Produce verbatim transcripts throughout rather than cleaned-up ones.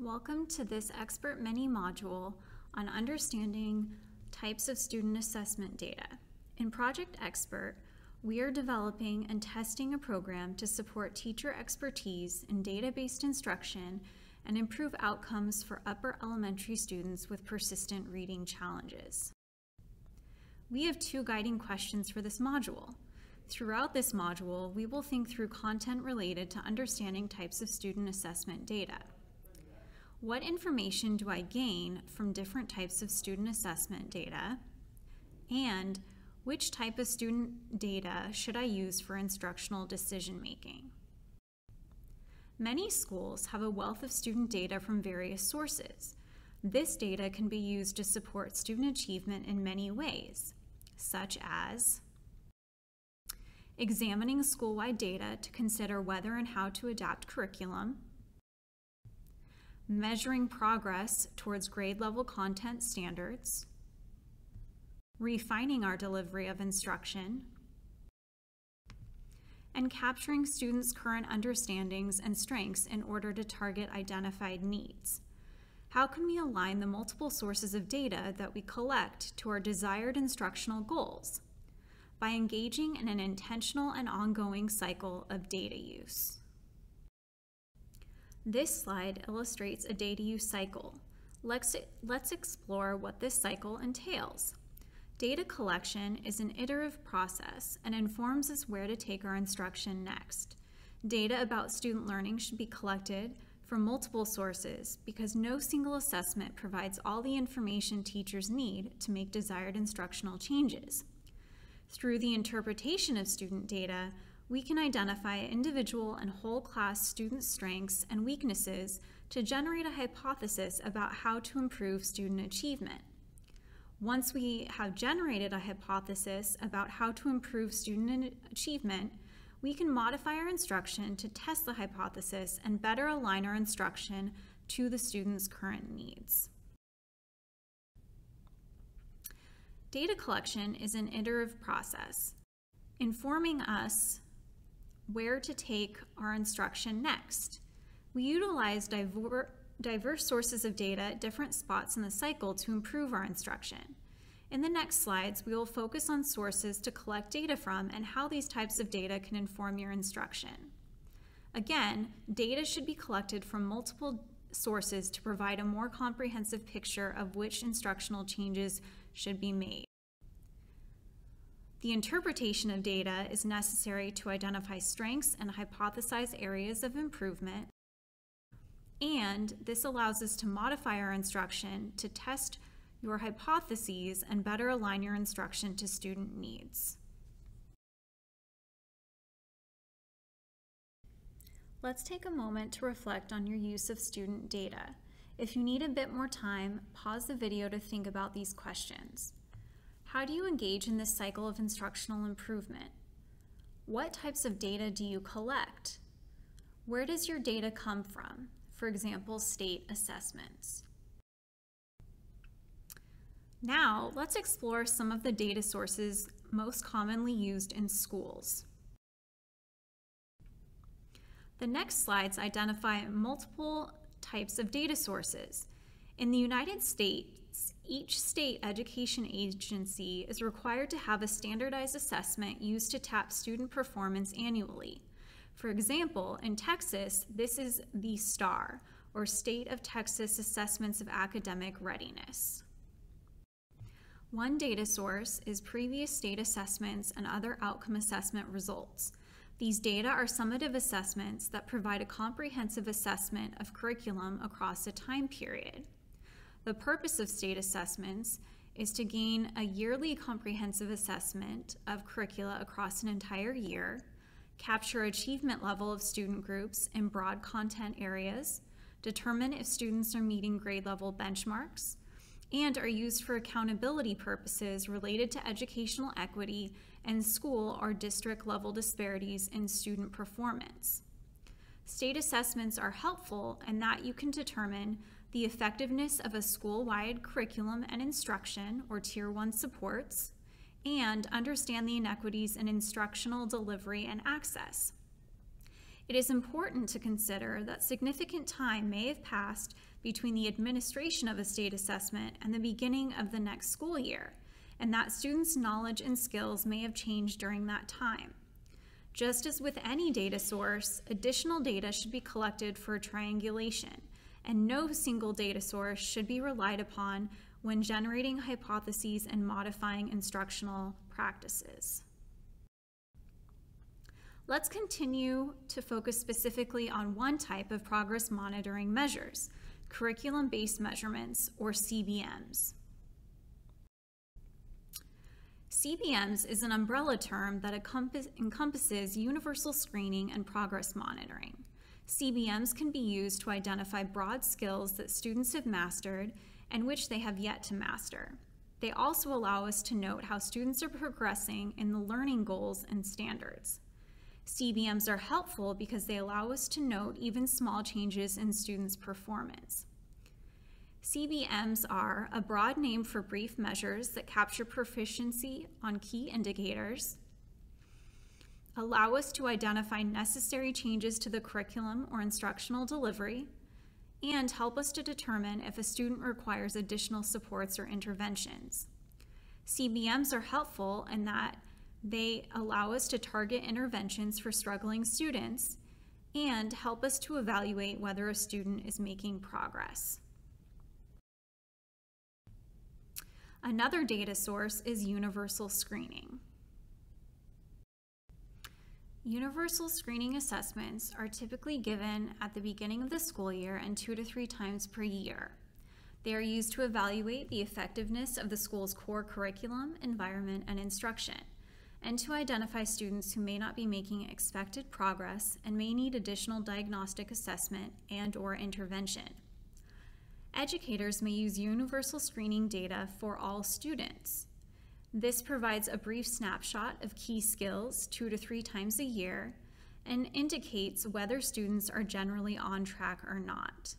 Welcome to this Expert Mini module on understanding types of student assessment data. In Project Expert, we are developing and testing a program to support teacher expertise in data-based instruction and improve outcomes for upper elementary students with persistent reading challenges. We have two guiding questions for this module. Throughout this module, we will think through content related to understanding types of student assessment data. What information do I gain from different types of student assessment data? And which type of student data should I use for instructional decision making? Many schools have a wealth of student data from various sources. This data can be used to support student achievement in many ways, such as examining school-wide data to consider whether and how to adapt curriculum, measuring progress towards grade-level content standards, refining our delivery of instruction, and capturing students' current understandings and strengths in order to target identified needs. How can we align the multiple sources of data that we collect to our desired instructional goals? By engaging in an intentional and ongoing cycle of data use. This slide illustrates a data use cycle. Let's, let's explore what this cycle entails. Data collection is an iterative process and informs us where to take our instruction next. Data about student learning should be collected from multiple sources because no single assessment provides all the information teachers need to make desired instructional changes. Through the interpretation of student data, we can identify individual and whole class student strengths and weaknesses to generate a hypothesis about how to improve student achievement. Once we have generated a hypothesis about how to improve student achievement, we can modify our instruction to test the hypothesis and better align our instruction to the student's current needs. Data collection is an iterative process, informing us where to take our instruction next. We utilize diver diverse sources of data at different spots in the cycle to improve our instruction. In the next slides, we will focus on sources to collect data from and how these types of data can inform your instruction. Again, data should be collected from multiple sources to provide a more comprehensive picture of which instructional changes should be made. The interpretation of data is necessary to identify strengths and hypothesize areas of improvement, and this allows us to modify our instruction to test your hypotheses and better align your instruction to student needs. Let's take a moment to reflect on your use of student data. If you need a bit more time, pause the video to think about these questions. How do you engage in this cycle of instructional improvement? What types of data do you collect? Where does your data come from? For example, state assessments. Now, let's explore some of the data sources most commonly used in schools. The next slides identify multiple types of data sources. In the United States, each state education agency is required to have a standardized assessment used to tap student performance annually. For example, in Texas, this is the STAAR, or State of Texas Assessments of Academic Readiness. One data source is previous state assessments and other outcome assessment results. These data are summative assessments that provide a comprehensive assessment of curriculum across a time period. The purpose of state assessments is to gain a yearly comprehensive assessment of curricula across an entire year, capture achievement level of student groups in broad content areas, determine if students are meeting grade level benchmarks, and are used for accountability purposes related to educational equity and school or district level disparities in student performance. State assessments are helpful in that you can determine the effectiveness of a school-wide curriculum and instruction or tier one supports, and understand the inequities in instructional delivery and access. It is important to consider that significant time may have passed between the administration of a state assessment and the beginning of the next school year, and that students' knowledge and skills may have changed during that time. Just as with any data source, additional data should be collected for triangulation, and no single data source should be relied upon when generating hypotheses and modifying instructional practices. Let's continue to focus specifically on one type of progress monitoring measures, curriculum-based measurements, or C B Ms. C B Ms is an umbrella term that encompasses universal screening and progress monitoring. C B Ms can be used to identify broad skills that students have mastered and which they have yet to master. They also allow us to note how students are progressing in the learning goals and standards. C B Ms are helpful because they allow us to note even small changes in students' performance. C B Ms are a broad name for brief measures that capture proficiency on key indicators, allow us to identify necessary changes to the curriculum or instructional delivery, and help us to determine if a student requires additional supports or interventions. C B Ms are helpful in that they allow us to target interventions for struggling students and help us to evaluate whether a student is making progress. Another data source is universal screening. Universal screening assessments are typically given at the beginning of the school year and two to three times per year. They are used to evaluate the effectiveness of the school's core curriculum, environment, and instruction, and to identify students who may not be making expected progress and may need additional diagnostic assessment and/or intervention. Educators may use universal screening data for all students. This provides a brief snapshot of key skills two to three times a year and indicates whether students are generally on track or not.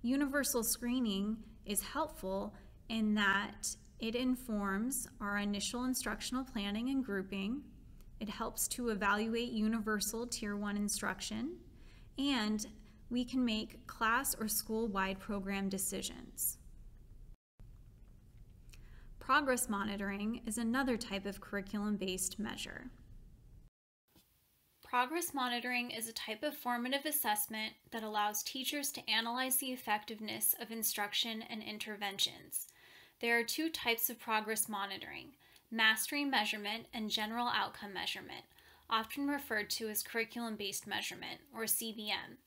Universal screening is helpful in that it informs our initial instructional planning and grouping. It helps to evaluate universal tier one instruction, and we can make class or school-wide program decisions. Progress monitoring is another type of curriculum-based measure. Progress monitoring is a type of formative assessment that allows teachers to analyze the effectiveness of instruction and interventions. There are two types of progress monitoring: mastery measurement and general outcome measurement, often referred to as curriculum-based measurement, or C B M.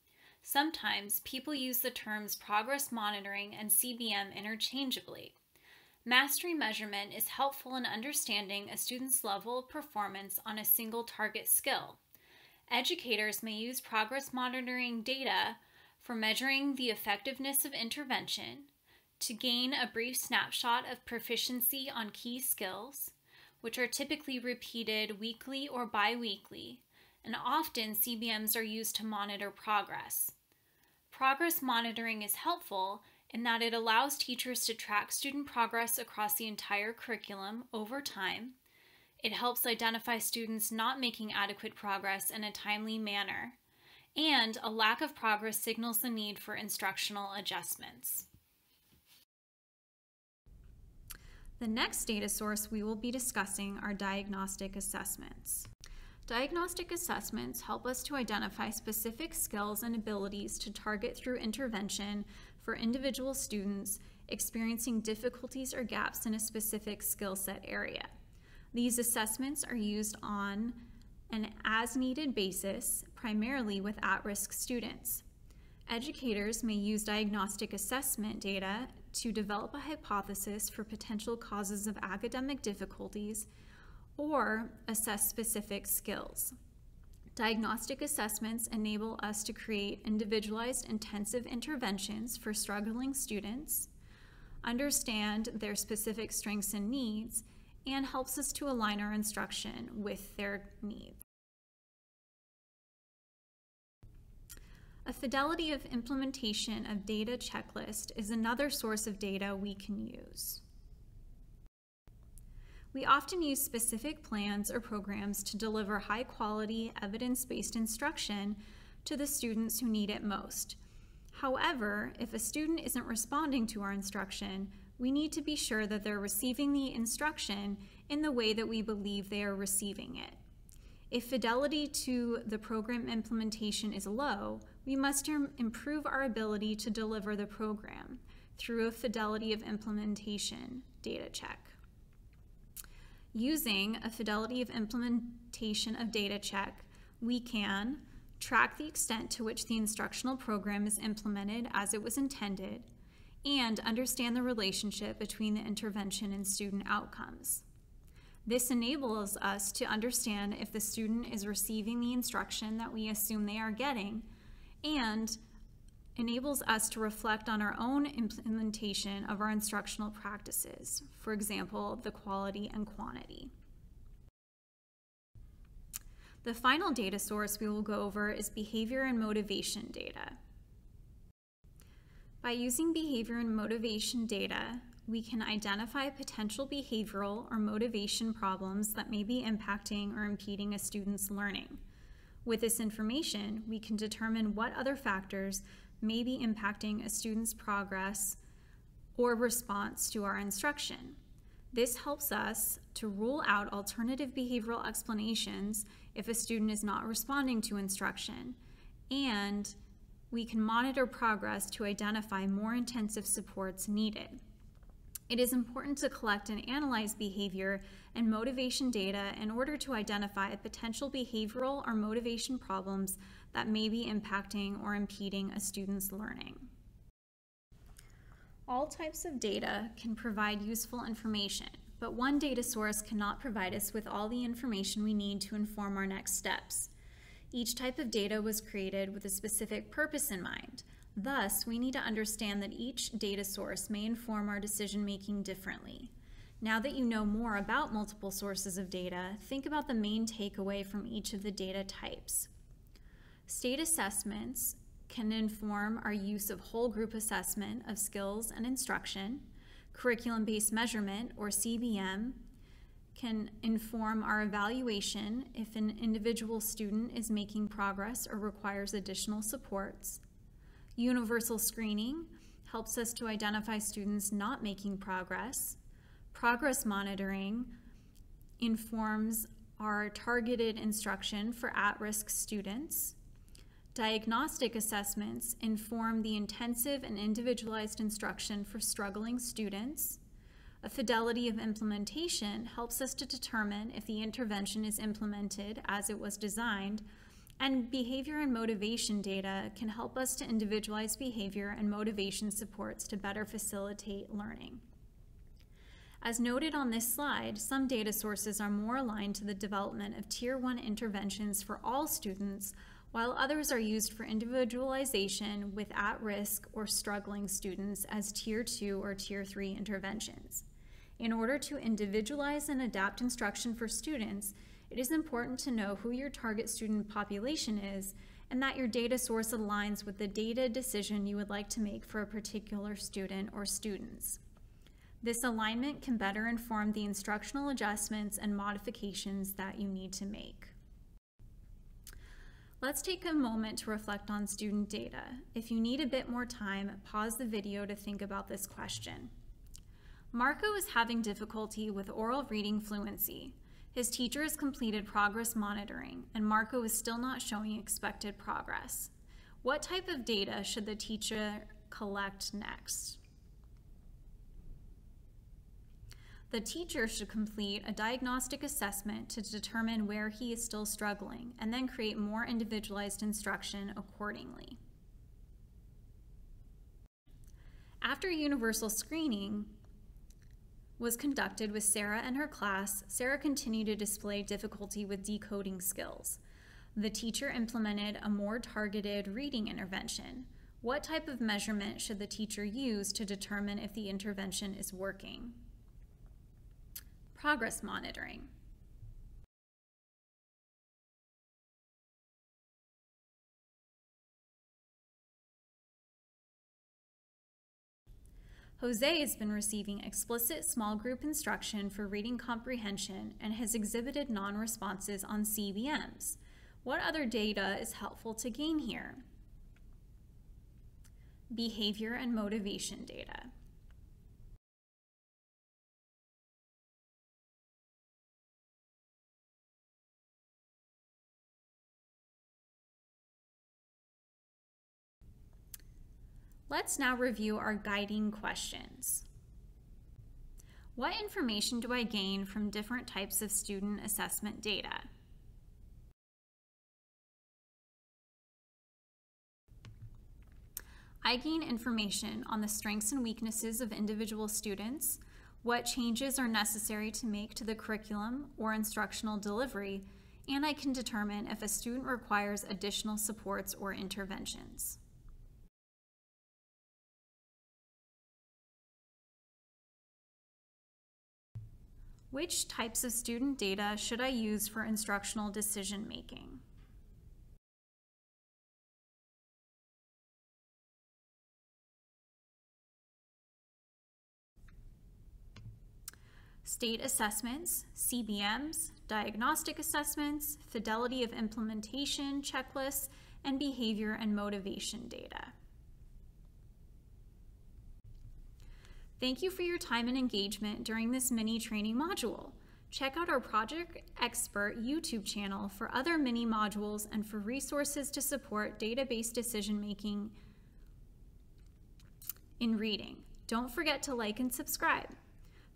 Sometimes people use the terms progress monitoring and C B M interchangeably. Mastery measurement is helpful in understanding a student's level of performance on a single target skill. Educators may use progress monitoring data for measuring the effectiveness of intervention, to gain a brief snapshot of proficiency on key skills, which are typically repeated weekly or bi-weekly, and often C B Ms are used to monitor progress. Progress monitoring is helpful in that it allows teachers to track student progress across the entire curriculum over time. It helps identify students not making adequate progress in a timely manner, and a lack of progress signals the need for instructional adjustments. The next data source we will be discussing are diagnostic assessments. Diagnostic assessments help us to identify specific skills and abilities to target through intervention for individual students experiencing difficulties or gaps in a specific skill set area. These assessments are used on an as-needed basis, primarily with at-risk students. Educators may use diagnostic assessment data to develop a hypothesis for potential causes of academic difficulties or assess specific skills. Diagnostic assessments enable us to create individualized intensive interventions for struggling students, understand their specific strengths and needs, and helps us to align our instruction with their needs. A fidelity of implementation of data checklist is another source of data we can use. We often use specific plans or programs to deliver high-quality, evidence-based instruction to the students who need it most. However, if a student isn't responding to our instruction, we need to be sure that they're receiving the instruction in the way that we believe they are receiving it. If fidelity to the program implementation is low, we must improve our ability to deliver the program through a fidelity of implementation data check. Using a fidelity of implementation of data check, we can track the extent to which the instructional program is implemented as it was intended, and understand the relationship between the intervention and student outcomes. This enables us to understand if the student is receiving the instruction that we assume they are getting, and enables us to reflect on our own implementation of our instructional practices, for example, the quality and quantity. The final data source we will go over is behavior and motivation data. By using behavior and motivation data, we can identify potential behavioral or motivation problems that may be impacting or impeding a student's learning. With this information, we can determine what other factors may be impacting a student's progress or response to our instruction. This helps us to rule out alternative behavioral explanations if a student is not responding to instruction, and we can monitor progress to identify more intensive supports needed. It is important to collect and analyze behavior and motivation data in order to identify potential behavioral or motivation problems that may be impacting or impeding a student's learning. All types of data can provide useful information, but one data source cannot provide us with all the information we need to inform our next steps. Each type of data was created with a specific purpose in mind. Thus, we need to understand that each data source may inform our decision-making differently. Now that you know more about multiple sources of data, think about the main takeaway from each of the data types. State assessments can inform our use of whole group assessment of skills and instruction. Curriculum-based measurement, or C B M, can inform our evaluation if an individual student is making progress or requires additional supports. Universal screening helps us to identify students not making progress. Progress monitoring informs our targeted instruction for at-risk students. Diagnostic assessments inform the intensive and individualized instruction for struggling students. A fidelity of implementation helps us to determine if the intervention is implemented as it was designed, and behavior and motivation data can help us to individualize behavior and motivation supports to better facilitate learning. As noted on this slide, some data sources are more aligned to the development of Tier one interventions for all students, while others are used for individualization with at-risk or struggling students as Tier two or Tier three interventions. In order to individualize and adapt instruction for students, it is important to know who your target student population is and that your data source aligns with the data decision you would like to make for a particular student or students. This alignment can better inform the instructional adjustments and modifications that you need to make. Let's take a moment to reflect on student data. If you need a bit more time, pause the video to think about this question. Marco is having difficulty with oral reading fluency. His teacher has completed progress monitoring, and Marco is still not showing expected progress. What type of data should the teacher collect next? The teacher should complete a diagnostic assessment to determine where he is still struggling and then create more individualized instruction accordingly. After universal screening was conducted with Sarah and her class, Sarah continued to display difficulty with decoding skills. The teacher implemented a more targeted reading intervention. What type of measurement should the teacher use to determine if the intervention is working? Progress monitoring. Jose has been receiving explicit small group instruction for reading comprehension and has exhibited non-responses on C B Ms. What other data is helpful to gain here? Behavior and motivation data. Let's now review our guiding questions. What information do I gain from different types of student assessment data? I gain information on the strengths and weaknesses of individual students, what changes are necessary to make to the curriculum or instructional delivery, and I can determine if a student requires additional supports or interventions. Which types of student data should I use for instructional decision making? State assessments, C B Ms, diagnostic assessments, fidelity of implementation checklists, and behavior and motivation data. Thank you for your time and engagement during this mini training module. Check out our Project Expert YouTube channel for other mini modules and for resources to support database decision making in reading. Don't forget to like and subscribe.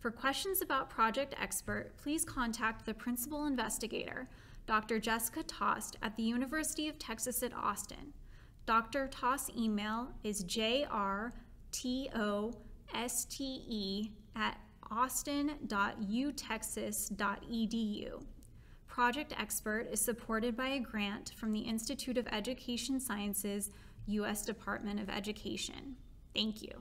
For questions about Project Expert, please contact the Principal Investigator, Doctor Jessica Tost at the University of Texas at Austin. Doctor Tost's email is j r t o s t e at austin dot u texas dot e d u. Project Expert is supported by a grant from the Institute of Education Sciences, U S Department of Education. Thank you.